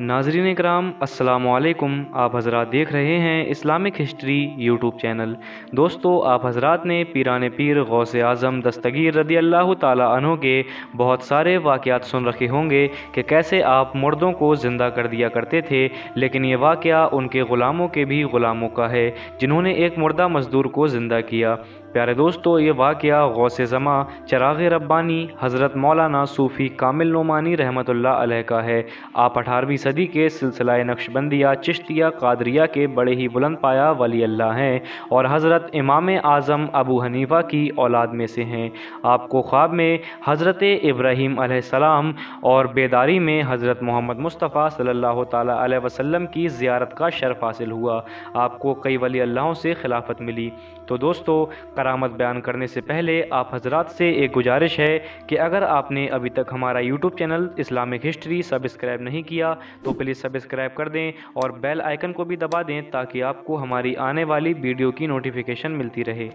नाज़रीन इकराम अस्सलाम वालेकुम। आप हज़रात देख रहे हैं इस्लामिक हिस्ट्री यूट्यूब चैनल। दोस्तों, आप हज़रात ने पीर-ए-पीर गौस-ए-आज़म दस्तगीर रदी अल्लाह ताला अन्हु के बहुत सारे वाक़यात सुन रखे होंगे कि कैसे आप मुर्दों को ज़िंदा कर दिया करते थे। लेकिन ये वाक़या उनके ग़ुलामों के भी ग़ुलामों का है जिन्होंने एक मुर्दा मज़दूर को ज़िंदा किया। प्यारे दोस्तों, ये वाक़या गौसे ज़मा चिराग रब्बानी हज़रत मौलाना सूफ़ी कामिल नोमानी रहमतुल्लाह अलैह का है। आप 18वीं सदी के सिलसिला नक्शबंदिया चिश्तिया कादरिया के बड़े ही बुलंद पाया वली अल्लाह हैं और हज़रत इमाम आज़म अबू हनीफा की औलाद में से हैं। आपको ख्वाब में हज़रत इब्राहीम अलैहि सलाम और बेदारी में हज़रत मोहम्मद मुस्तफ़ा सल्लल्लाहु ताला अलैहि वसल्लम की ज़ियारत का शर्फ़ हासिल हुआ। आपको कई वली अल्लाहों से खिलाफत मिली। तो दोस्तों, करामत बयान करने से पहले आप हजरात से एक गुजारिश है कि अगर आपने अभी तक हमारा YouTube channel Islamic history subscribe नहीं किया तो प्लीज़ सब्सक्राइब कर दें और बेल आइकन को भी दबा दें ताकि आपको हमारी आने वाली वीडियो की नोटिफिकेशन मिलती रहे।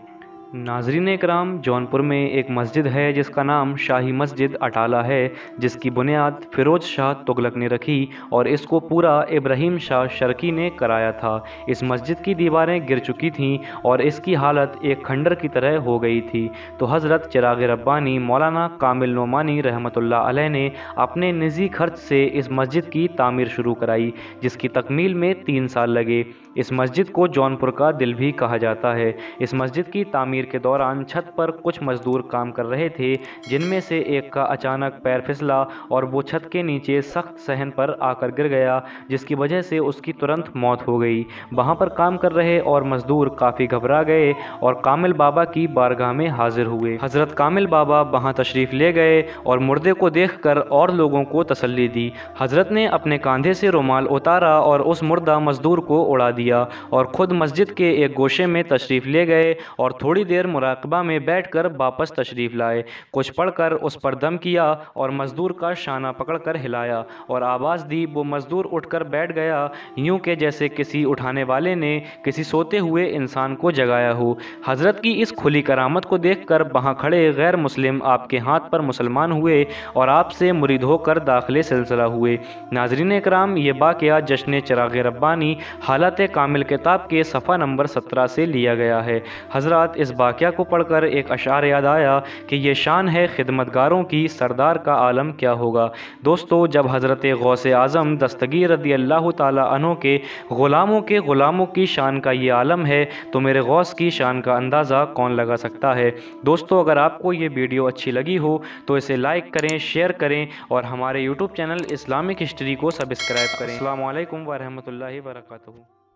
नाज़रीन इकराम, जौनपुर में एक मस्जिद है जिसका नाम शाही मस्जिद अटाला है, जिसकी बुनियाद फिरोज शाह तुगलक ने रखी और इसको पूरा इब्राहिम शाह शर्की ने कराया था। इस मस्जिद की दीवारें गिर चुकी थीं और इसकी हालत एक खंडर की तरह हो गई थी। तो हज़रत चिराग रब्बानी मौलाना कामिल नोमानी रहमतुल्लाह अलैह ने अपने निजी खर्च से इस मस्जिद की तामीर शुरू कराई, जिसकी तकमील में 3 साल लगे। इस मस्जिद को जौनपुर का दिल भी कहा जाता है। इस मस्जिद की तामीर के दौरान छत पर कुछ मजदूर काम कर रहे थे, जिनमें से एक का अचानक पैर फिसला और वो छत के नीचे सख्त सहन पर आकर गिर गया, जिसकी वजह से उसकी तुरंत मौत हो गई। वहाँ पर काम कर रहे और मजदूर काफ़ी घबरा गए और कामिल बाबा की बारगाह में हाजिर हुए। हज़रत कामिल बाबा वहाँ तशरीफ़ ले गए और मुर्दे को देख कर और लोगों को तसल्ली दी। हज़रत ने अपने कंधे से रुमाल उतारा और उस मुर्दा मजदूर को उड़ा दिया और खुद मस्जिद के एक गोशे में तशरीफ़ ले गए और थोड़ी देर मुराकबा में बैठकर वापस तशरीफ़ लाए। कुछ पढ़कर उस पर दम किया और मज़दूर का शाना पकड़कर हिलाया और आवाज़ दी। वो मज़दूर उठकर बैठ गया, यूं के जैसे किसी उठाने वाले ने किसी सोते हुए इंसान को जगाया हो। हज़रत की इस खुली करामत को देखकर वहां खड़े गैर मुस्लिम आपके हाथ पर मुसलमान हुए और आपसे मुरीद होकर दाखिले सिलसिला हुए। नाज़रीन इकराम, ये वाक़या जश्न चिराग रब्बानी हालत-ए-कामिल किताब के सफ़ा नंबर 17 से लिया गया है। हज़रात, इस वाक़या को पढ़कर एक अशार याद आया कि ये शान है खिदमतगारों की, सरदार का आलम क्या होगा। दोस्तों, जब हज़रत गौसे आज़म दस्तगीर रदी अल्लाह ताला अन्हु के ग़ुलामों की शान का ये आलम है तो मेरे गौस की शान का अंदाज़ा कौन लगा सकता है। दोस्तों, अगर आपको ये वीडियो अच्छी लगी हो तो इसे लाइक करें, शेयर करें और हमारे यूट्यूब चैनल इस्लामिक हिस्ट्री को सब्सक्राइब करें। अस्सलामु अलैकुम व रहमतुल्लाहि व बरकातुहू।